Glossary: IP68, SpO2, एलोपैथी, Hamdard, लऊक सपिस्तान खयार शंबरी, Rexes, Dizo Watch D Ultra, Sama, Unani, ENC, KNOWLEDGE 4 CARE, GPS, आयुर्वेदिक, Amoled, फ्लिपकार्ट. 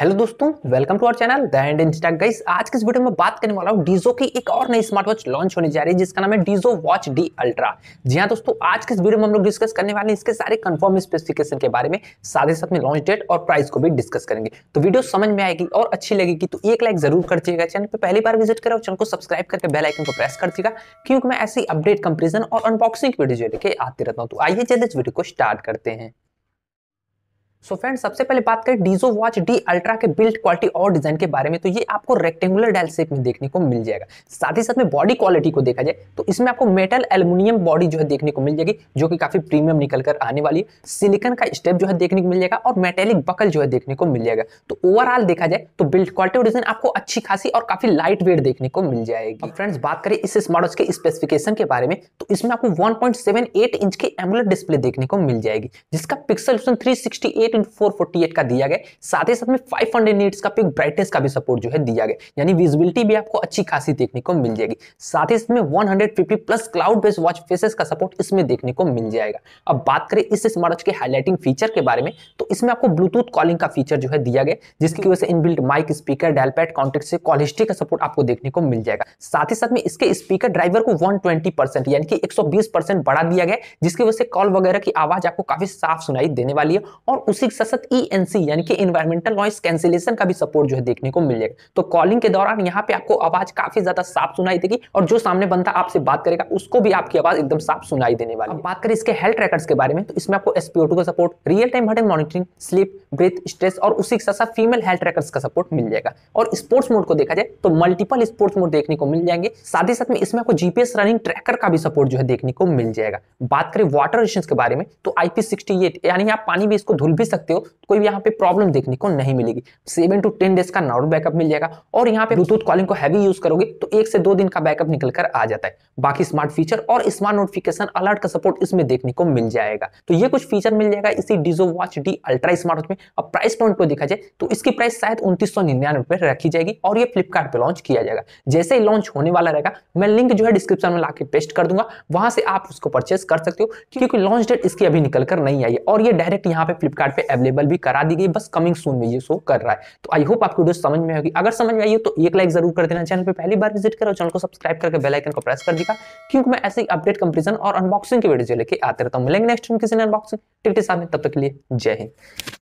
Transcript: Hello दोस्तों, welcome to our channel the hand इंस्टाग guys. आज के इस वीडियो में बात करने वाला हूँ डीजो की एक और नई स्मार्ट वॉच लॉन्च होने जा रही है जिसका नाम है डीजो वॉच डी अल्ट्रा। जी हाँ दोस्तों, आज के इस वीडियो में हम लोग डिस्कस करने वाले हैं इसके सारे कंफर्म स्पेसिफिकेशन के बारे में, साथ ही साथ में लॉन्च डेट और प्राइस को भी डिस्कस करेंगे। तो वीडियो समझ में आएगी और अच्छी लगेगी तो एक लाइक जरूर कर दीजिएगा। चैनल पर पहली बार विजिट करें और चैनल को सब्सक्राइब करके बेल आइकन को प्रेस कर दीजिएगा, क्योंकि मैं ऐसी अपडेट, कंपेरिजन और अनबॉक्सिंग की वीडियो लेके आते रहता हूँ। तो आइए चलिए इस वीडियो को स्टार्ट करते हैं। सो फ्रेंड्स, सबसे पहले बात करें डीजो वॉच डी अल्ट्रा के बिल्ड क्वालिटी और डिजाइन के बारे में, तो ये आपको रेक्टेंगुलर डायल शेप में देखने को मिल जाएगा। साथ ही साथ में बॉडी क्वालिटी को देखा जाए तो इसमें आपको मेटल एल्युमिनियम बॉडी जो है देखने को मिल जाएगी, जो कि काफी प्रीमियम निकल कर आने वाली है। सिलिकन का स्टेप जो है देखने को मिल जाएगा और मेटेलिक बकल जो है देखने को मिल जाएगा। तो ओवरऑल देखा जाए तो बिल्ड क्वालिटी और डिजाइन आपको अच्छी खासी और काफी लाइट वेट देखने को मिल जाएगी। फ्रेंड्स, बात करें इस स्मार्ट वॉच के स्पेसिफिकेशन के बारे में तो इसमें आपको 1.78 इंच के एमोलेड डिस्प्ले देखने को मिल जाएगी, जिसका पिक्सल 368x448 का दिया गया। साथ ही साथ में 500 नीट्स का पिक ब्राइटनेस का भी सपोर्ट जो है दिया गया, यानी विजिबिलिटी भी आपको अच्छी खासी देखने को मिल जाएगी। साथ ही इसमें 150 plus cloud based watch faces का सपोर्ट इसमें देखने को मिल जाएगा। अब बात करें इस स्मार्ट वॉच के हाईलाइटिंग फीचर के बारे में तो इसमें आपको ब्लूटूथ कॉलिंग का फीचर जो है दिया गया, जिसकी वजह से inbuilt mic, speaker, dial pad, contact से कॉल हिस्ट्री का सपोर्ट आपको देखने को मिल जाएगा। साथ ही साथ में इसके स्पीकर ड्राइवर को 120% यानी कि 120% बढ़ा दिया गया, जिसकी वजह से कॉल वगैरह की आवाज आपको काफी साफ सुनाई देने वाली है। और उसी के साथ साथ ENC यानी कि एनवायरमेंटल नॉइस कैंसिलेशन का भी सपोर्ट जो है देखने को मिल जाएगा। तो कॉलिंग के दौरान यहाँ पे आपको आवाज काफी ज्यादा साफ सुनाई देगी और जो सामने बंदा आपसे बात करेगा उसको भी आपकी आवाज एकदम साफ सुनाई देने वाली है। बात करें इसके हेल्थ ट्रैकर्स के बारे में तो इसमें आपको SpO2 का support, real time heart monitoring, sleep, breath, stress और उसी के साथ फीमेल हेल्थ ट्रैकर्स का सपोर्ट मिल जाएगा। और स्पोर्ट्स मोड को देखा जाए तो मल्टीपल स्पोर्ट्स मोड देखने को मिल जाएंगे। साथ ही साथ में इसमें आपको GPS रनिंग ट्रैकर का भी सपोर्ट जो है देखने को मिल जाएगा। बात करें वाटर रेजिस्टेंस के बारे में तो IP68 यानी आप पानी भी इसको धुल भी सकते हो, कोई भी यहाँ पे प्रॉब्लम देखने को नहीं मिलेगी। 7 to 10 डेज का नॉर्मल बैकअप मिल जाएगा। और यहाँ पे ब्लूटूथ कॉलिंग को हैवी यूज करोगे तो 1 से 2 दिन का बैकअप निकल कर आ जाता है। बाकी स्मार्ट फीचर और स्मार्ट नोटिफिकेशन अलर्ट का सपोर्ट इसमें देखने को मिल जाएगा। तो ये कुछ फीचर मिल जाएगा इसी Dizo watch D ultra smart watch में। अब प्राइस पॉइंट को देखा जाए तो इसकी प्राइस शायद 2999 रखी जाएगी और ये फ्लिपकार्ट पे लॉन्च किया जाएगा। जैसे ही लॉन्च होने वाला रहेगा मैं लिंक जो है डिस्क्रिप्शन में लाके पेस्ट कर दूंगा, वहां से आप उसको परचेस कर सकते हो, क्योंकि लॉन्च डेट इसकी अभी निकल कर नहीं आई है और ये डायरेक्ट यहाँ पे फ्लिपकार्ट पे अवेलेबल भी करा दी गई, बस कमिंग सून में ये शो कर रहा है। तो आई होप आपको वीडियो समझ में आएगी। अगर समझ में आई हो तो एक लाइक जरूर कर देना। चैनल पे पहली बार विजिट करो, चैनल को सब्सक्राइब करके बेल आइकन को प्रेस कर दीजिएगा, क्योंकि मैं ऐसे ही अपडेट, कंपैरिजन और अनबॉक्सिंग की वीडियो लेके आते रहता हूं। मिलेंगे नेक्स्ट टाइम किसी ने अनबॉक्सिंग टिप्स के साथ में, तब तक के लिए जय हिंद।